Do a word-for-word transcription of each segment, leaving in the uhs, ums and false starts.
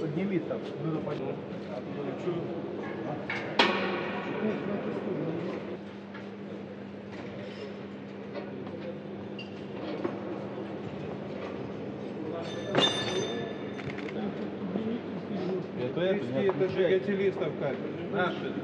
Подними там. Ну, пойдем. Это же гателистов как? Наши.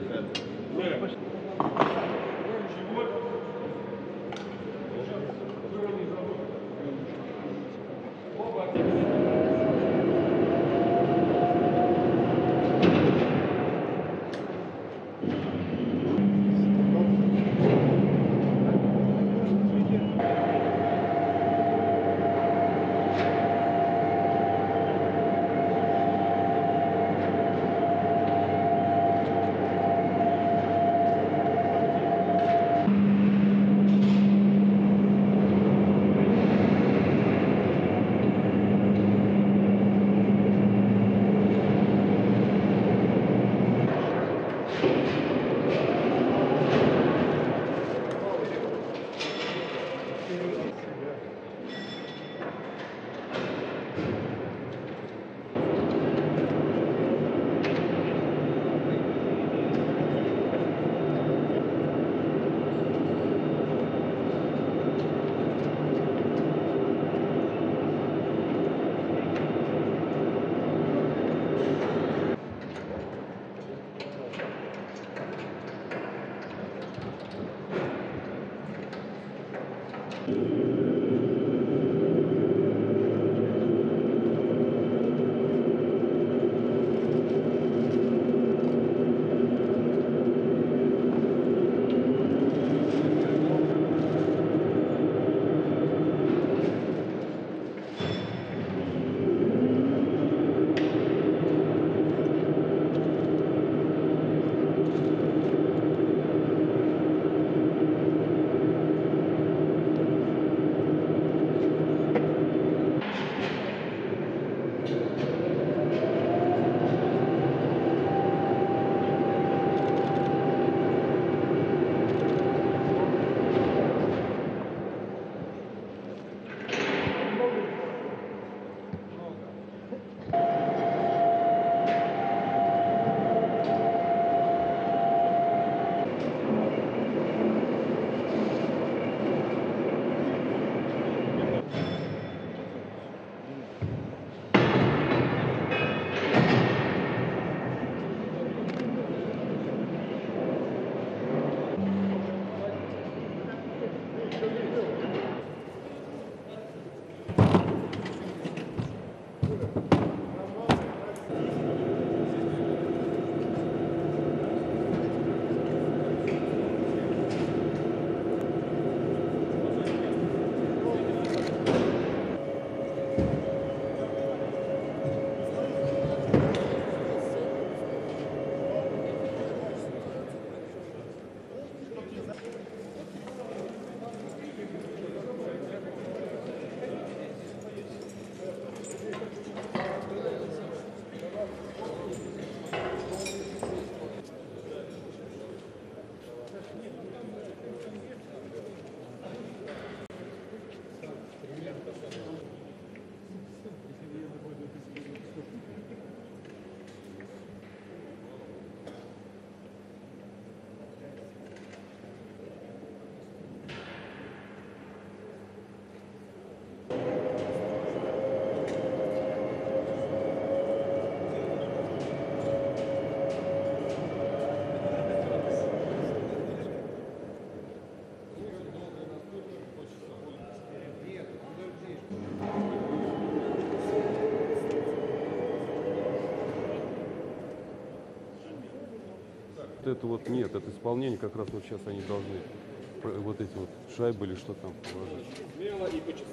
Это вот нет, это исполнение как раз вот сейчас они должны вот эти вот шайбы или что там положить. Мело и по часам.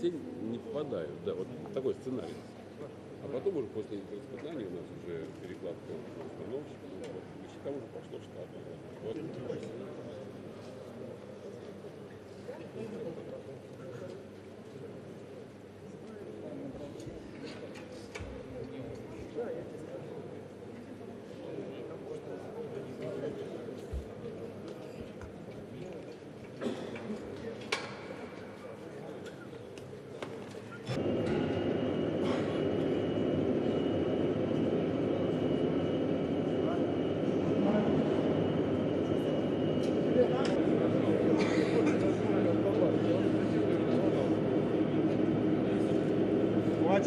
Тень не попадают, да, вот такой сценарий. А потом уже после испытаний у нас уже перекладка установщика, значит, там уже пошло штатно. Вот.